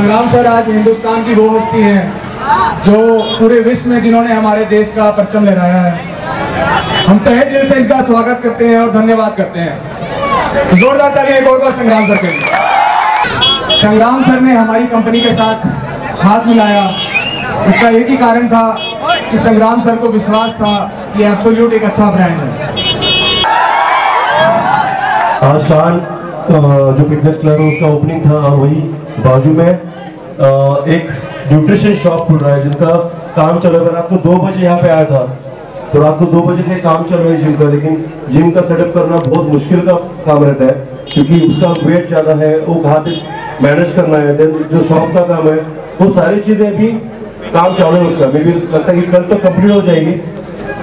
संग्राम सर आज हिंदुस्तान की वो हस्ती हैं जो पूरे विश्व में जिन्होंने हमारे देश का परचम लहराया है। हम तहे दिल से इनका स्वागत करते हैं और धन्यवाद करते हैं। जोरदार तालियां एक और बार संग्राम सर के लिए। संग्राम सर ने हमारी कंपनी के साथ हाथ मिलाया, इसका एक ही कारण था कि संग्राम सर को विश्वास था कि एब्सोल्यूट एक अच्छा ब्रांड है। आज साल जो फिटनेस क्लब उसका ओपनिंग था और वही बाजू में एक न्यूट्रिशन शॉप खुल रहा है जिनका काम चल रहा है। रात को 2 बजे यहाँ पे आया था, तो रात को 2 बजे से काम चल रहा है जिम का, लेकिन जिम का सेटअप करना बहुत मुश्किल का काम रहता है क्योंकि उसका वेट ज़्यादा है, वो घाट मैनेज करना है, देन जो शॉप का काम है वो सारी चीज़ें अभी काम चालू है उसका। मे भी लगता है कि कल तक कम्प्लीट हो जाएगी,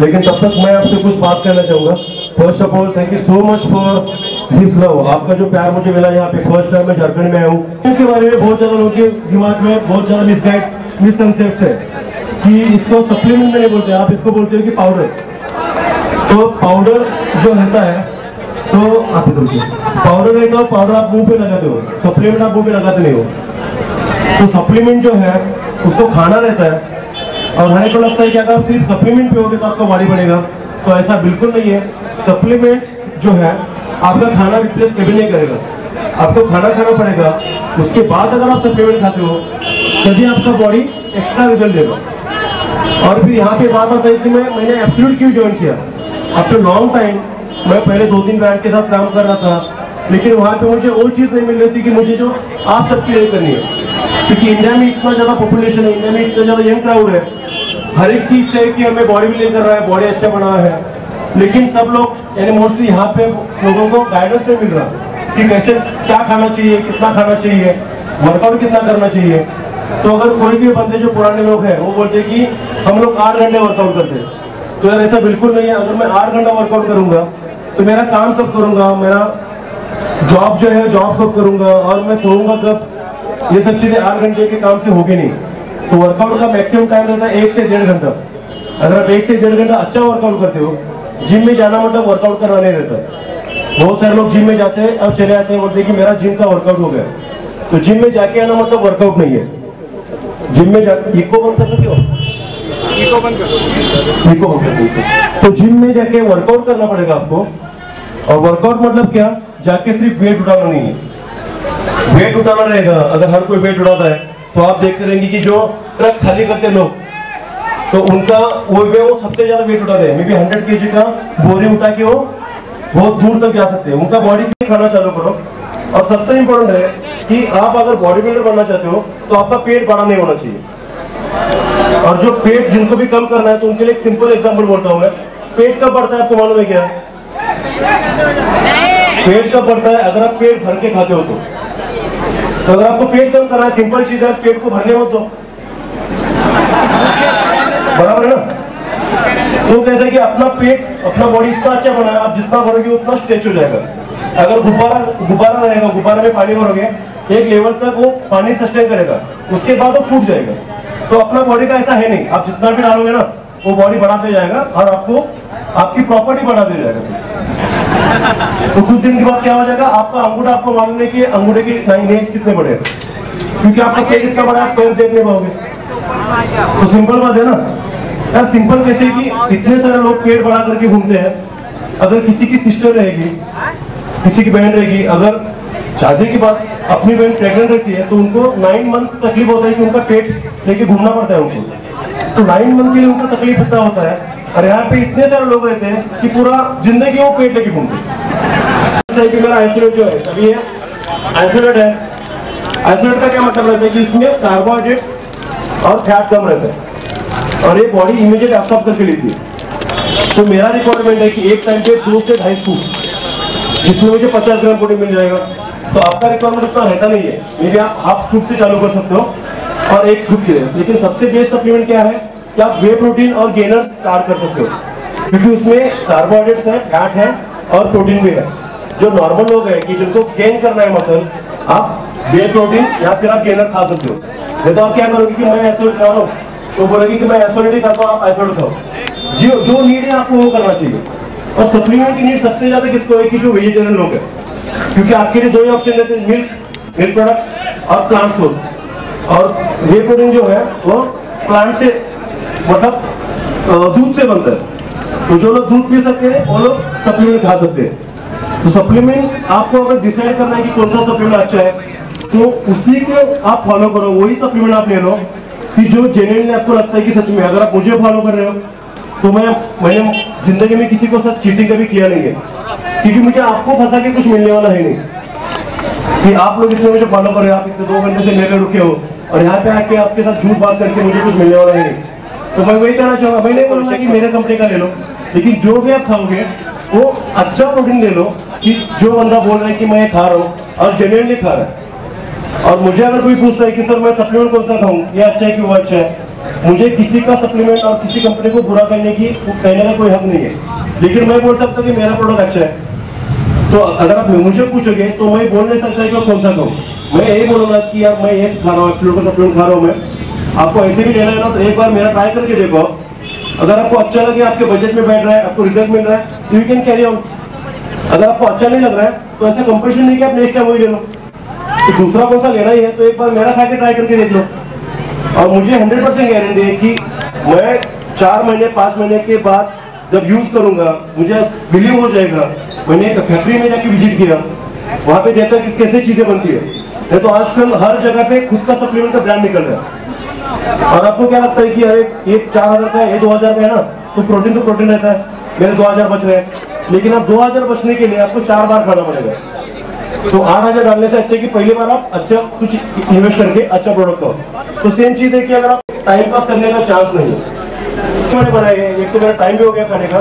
लेकिन तब तक मैं आपसे कुछ बात करना चाहूँगा। First of all thank you so much for this love. आपका जो प्यार मुझे मिला यहाँ पे फर्स्ट टाइम मैं झारखंड में आया हूँ, इनके बारे में बहुत ज़्यादा लोगों के दिमाग में बहुत ज़्यादा मिसगाइड मिसकनसेप्ट है कि इसको सप्लीमेंट में नहीं बोलते, आप इसको बोलते हो कि पाउडर। तो पाउडर जो रहता है, तो आप पाउडर रहता हो, पाउडर आप मुँह पर लगाते हो, सप्लीमेंट आप मुँह पर लगाते नहीं हो। तो सप्लीमेंट जो है उसको खाना रहता है और हमें को लगता है कि अगर आप सिर्फ सप्लीमेंट पियोगे तो आपका भारी बढ़ेगा, तो ऐसा बिल्कुल नहीं है। सप्लीमेंट जो है आपका खाना रिप्लेस कभी नहीं करेगा, आपको खाना खाना पड़ेगा, उसके बाद अगर आप सप्लीमेंट खाते हो तभी आपका बॉडी एक्स्ट्रा रिजल्ट देगा। और फिर यहाँ पे बात आता है कि मैंने एब्सोल्यूट क्यों ज्वाइन किया। अब तो लॉन्ग टाइम मैं पहले 2-3 ब्रांड के साथ काम कर रहा था, लेकिन वहाँ पर मुझे वो चीज़ नहीं मिल रही थी कि मुझे जो आप सबकी नहीं करनी है, क्योंकि इंडिया में इतना ज़्यादा पॉपुलेशन है, इंडिया में इतना ज़्यादा यंग क्राउड है, हर एक चीज है कि हमें बॉडी बिल्डिंग कर रहा है, बॉडी अच्छा बना रहा है, लेकिन सब लोग यानी मोस्टली यहाँ पे लोगों को गाइडेंस नहीं मिल रहा कि कैसे क्या खाना चाहिए, कितना खाना चाहिए, वर्कआउट कितना करना चाहिए। तो अगर कोई भी बंदे जो पुराने लोग हैं वो बोलते हैं कि हम लोग 8 घंटे वर्कआउट करते हैं, तो यार ऐसा बिल्कुल नहीं है। अगर मैं 8 घंटा वर्कआउट करूँगा तो मेरा काम कब करूँगा, मेरा जॉब जो है जॉब कब करूँगा और मैं सोऊँगा कब, ये सब चीज़ें 8 घंटे के काम से होगी नहीं। तो वर्कआउट का मैक्सिमम टाइम रहता है 1 से 1.5 घंटा। अगर आप 1 से 1.5 घंटा अच्छा वर्कआउट करते हो, जिम में जाना मतलब वर्कआउट करना नहीं रहता। बहुत सारे लोग जिम में जाते हैं और चले आते हैं, बोलते हैं कि मेरा जिम का वर्कआउट हो गया, तो जिम में जाके आना मतलब वर्कआउट नहीं है। जिम में जाके इको बंद कर सकते हो, इको बंद कर सकते हो, तो जिम में जाके वर्कआउट करना पड़ेगा आपको। और वर्कआउट मतलब क्या, जाके सिर्फ वेट उठाना नहीं है, वेट उठाना रहेगा। अगर हर कोई वेट उठाता है तो आप देखते रहेंगे कि जो ट्रक खाली करते लोग, तो उनका वो सबसे ज्यादा वेट उठाते हैं, मे बी 100 kg का बोरी उठा के वो बहुत दूर तक जा सकते हैं। उनका बॉडी के लिए खाना चालू करो। और सबसे इम्पोर्टेंट है कि आप अगर बॉडी बिल्डर बनना चाहते हो तो आपका पेट बड़ा नहीं होना चाहिए। और जो पेट जिनको भी कम करना है, तो उनके लिए एक सिंपल एग्जाम्पल बोलता हूँ मैं। पेट कब बढ़ता है आपको मालूम है क्या? पेट कब बढ़ता है? अगर आप पेट भर के खाते हो तो अगर आपको पेट कम करना है, सिंपल चीज है, पेट को भरने मत दो, बराबर है ना? तो कैसे कि अपना पेट, अपना बॉडी इतना अच्छा बना है, आप जितना भरोगे उतना स्ट्रेच हो जाएगा। अगर गुब्बारा रहेगा, गुब्बारा में पानी भरोगे, एक लेवल तक वो पानी सस्टेन करेगा, उसके बाद वो फूट जाएगा। तो अपना बॉडी का ऐसा है नहीं, आप जितना भी डालोगे ना वो बॉडी बढ़ाते जाएगा और आपको आपकी प्रॉपर्टी बढ़ाते जाएगा। तो कुछ दिन के बाद क्या हो जाएगा, आपका अंगूठा, आपको मालूम है कि अंगूठे की नेल्स कितने बड़े हैं, क्योंकि आपका पेट इतना बड़ा है, पैर देखने पाओगे। तो सिंपल बात है ना यार, सिंपल कैसे कि इतने सारे लोग पेट बढ़ा करके घूमते हैं। अगर किसी की सिस्टर रहेगी, किसी की बहन रहेगी, अगर शादी के बाद अपनी बहन प्रेगनेंट रहती है तो उनको 9 मंथ तकलीफ होता है कि उनका पेट लेके घूमना पड़ता है उनको। तो 9 मंथ के लिए उनको तकलीफ इतना होता है। और यहाँ पे इतने सारे लोग रहते हैं कि पूरा जिंदगी वो पेट लेके घूमते हैं। कि मेरा आइसोलेट जो है अभी है, आइसोलेट है। आइसोलेट का क्या मतलब रहता है कि इसमें कार्बोहाइड्रेट्स और फैट कम रहता है और ये बॉडी इमीडिएट एब्सॉर्ब करके लेती है। तो मेरा रिक्वायरमेंट है कि एक टाइम पे 2 से 2.5 स्कूप, जिसमें मुझे 50 ग्राम प्रोटीन मिल जाएगा। तो आपका रिक्वायरमेंट उतना रहता नहीं है, मे बी आप हाफ स्कूप से चालू कर सकते हो और 1 स्कूप के लिए। लेकिन सबसे बेस्ट सप्लीमेंट क्या है कि आप वे प्रोटीन और गेनर्स स्टार्ट कर सकते हो, क्योंकि उसमें कार्बोहाइड्रेट्स है, फैट है और प्रोटीन भी है। जो नॉर्मल लोग हैं कि जिनको गेन करना है मसल, आप वे प्रोटीन या फिर आप गेनर खा सकते हो। नहीं तो आप क्या करोगे कि मैं आइसोलेट खा रहा हूँ, तो बोलोगे कि मैं आइसोलेट ही खाता हूँ, आप आइसोलेट खाओ। जो नीड है आपको वो करना चाहिए। और सप्लीमेंट की नीड सबसे ज्यादा किसको है कि जो वेजिटेरियन लोग हैं, क्योंकि आपके लिए 2 ही ऑप्शन रहते हैं, मिल्क प्रोडक्ट्स और प्लांट सोर्स। और ये प्रोटीन जो है वो प्लांट से मतलब दूध से बनता है। तो जो लोग दूध पी सकते हैं वो लोग सप्लीमेंट खा सकते हैं। तो सप्लीमेंट आपको अगर डिसाइड करना है कि कौन सा सप्लीमेंट अच्छा है तो उसी को आप फॉलो करो, वही सप्लीमेंट आप ले लो कि जो जेन्युइन आपको लगता है कि सच में। अगर आप मुझे फॉलो कर रहे हो तो मैंने जिंदगी में किसी को साथ चीटिंग कभी किया नहीं है, क्योंकि मुझे आपको फंसा के कुछ मिलने वाला है नहीं कि आप लोग इसमें मुझे फॉलो कर रहे हो, आप इतने 2 घंटे से लेकर रुके हो और यहाँ पे आके आपके साथ झूठ बात करके मुझे कुछ मिलने वाला है नहीं। तो मैं वही कहना चाहूँगा, मैं नहीं बोलूँगा कि मेरे कंपनी का ले लो, लेकिन जो भी आप खाओगे वो अच्छा प्रोटीन ले लो कि जो बंदा बोल रहा है कि मैं ये खा रहा हूँ और जेन्युइनली खा रहा है। और मुझे अगर कोई पूछता है कि सर मैं सप्लीमेंट कौन सा खाऊँ, ये अच्छा है कि वो अच्छा है, मुझे किसी का सप्लीमेंट और किसी कंपनी को बुरा कहने का कोई हक नहीं है। लेकिन मैं बोल सकता हूँ कि मेरा प्रोडक्ट अच्छा है। तो अगर आप मुझे पूछोगे तो मैं बोल नहीं सकता कि कौन सा कहूँ, मैं यही बोलूँगा कि यार मैं ये खा रहा हूँ, फ्लू का सप्लीमेंट खा रहा हूँ मैं। आपको ऐसे भी लेना है ना तो एक बार मेरा ट्राई करके देखो, अगर आपको अच्छा लगे, आपके बजट में बैठ रहा है, आपको रिजल्ट मिल रहा है तो यू कैन कैरी ऑन। अगर आपको अच्छा नहीं लग रहा है तो ऐसा कंपटीशन नहीं कि आप नेक्स्ट टाइम वही ले लो, तो दूसरा कौन सा लेना ही है तो एक बार मेरा खा के ट्राई करके देख लो। और मुझे 100% गारंटी है कि मैं 4 महीने 5 महीने के बाद जब यूज करूंगा मुझे बिलीव हो जाएगा। मैंने एक फैक्ट्री में जाके विजिट किया, वहाँ पे देखा कि कैसे चीजें बनती है। नहीं तो आजकल हर जगह पे खुद का सप्लीमेंट का ब्रांड निकल रहा है और आपको क्या लगता है कि अरे ये 4000 का है, ये 2000 का है ना, तो प्रोटीन रहता है, मेरे 2000 बच रहे हैं। लेकिन आप 2000 बचने के लिए आपको 4 बार खाना पड़ेगा, तो 8000 डालने से अच्छा है कि पहली बार आप अच्छा कुछ इन्वेस्ट करके अच्छा प्रोडक्ट हो। तो सेम चीज है कि अगर आप टाइम पास करने का चांस नहीं है, मैंने बनाया है, एक तो मेरा टाइम भी हो गया खाने का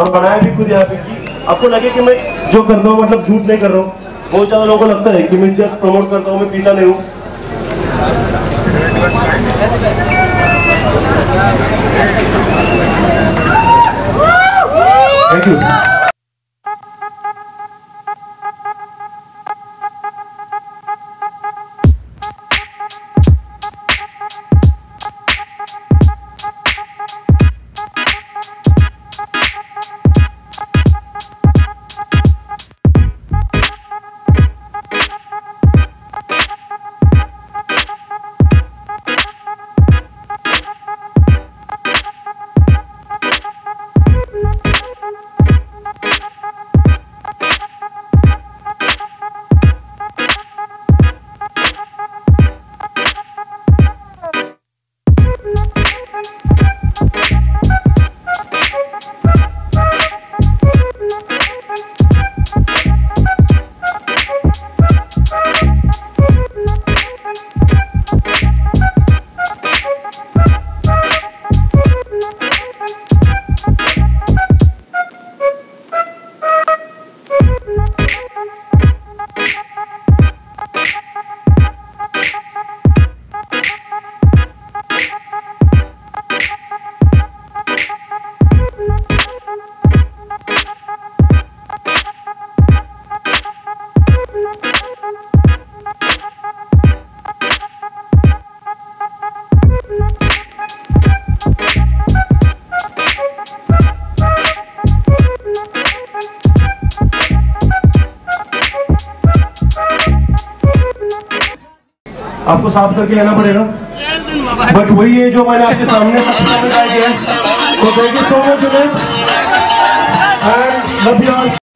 और बनाया भी खुद यहाँ पे कि आपको लगे कि मैं जो कर रहा हूँ मतलब झूठ नहीं कर रहा हूँ। बहुत ज्यादा लोगों को लगता है कि मैं जस्ट प्रमोट करता हूँ, मैं पीता नहीं हूँ। Thank you. आपको साफ करके लेना पड़ेगा, बट वही है जो मैंने आपके सामने किया। तो थैंक यू सो मच।